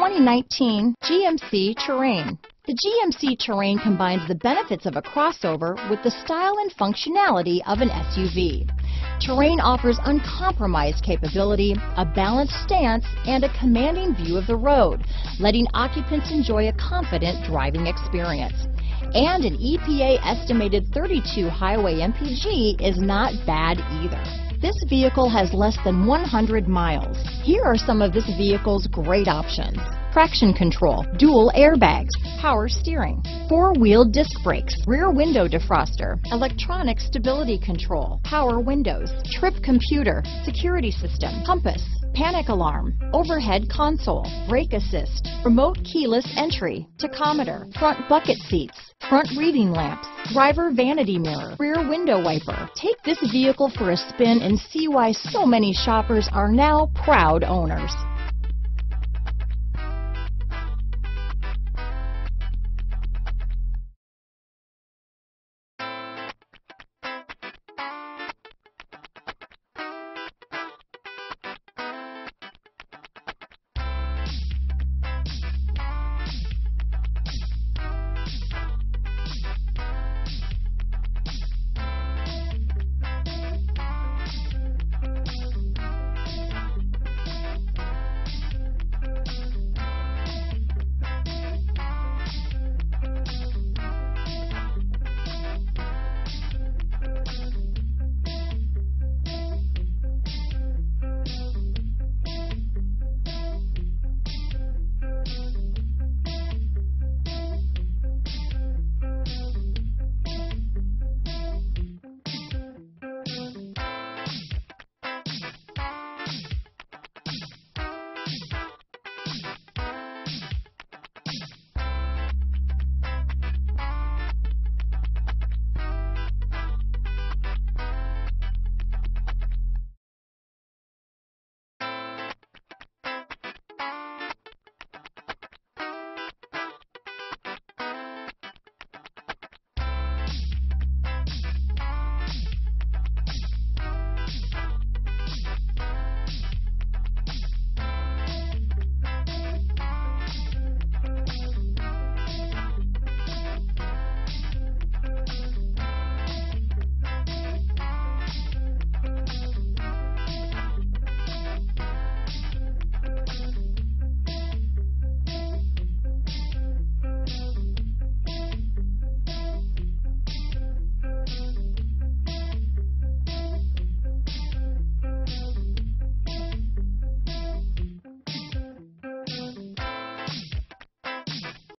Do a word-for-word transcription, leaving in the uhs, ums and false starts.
twenty nineteen G M C Terrain. The G M C Terrain combines the benefits of a crossover with the style and functionality of an S U V. Terrain offers uncompromised capability, a balanced stance, and a commanding view of the road, letting occupants enjoy a confident driving experience. And an E P A-estimated thirty-two highway M P G is not bad either. This vehicle has less than one hundred miles. Here are some of this vehicle's great options: traction control, dual airbags, power steering, four-wheel disc brakes, rear window defroster, electronic stability control, power windows, trip computer, security system, compass, panic alarm, overhead console, brake assist, remote keyless entry, tachometer, front bucket seats, front reading lamps, driver vanity mirror, rear window wiper. Take this vehicle for a spin and see why so many shoppers are now proud owners.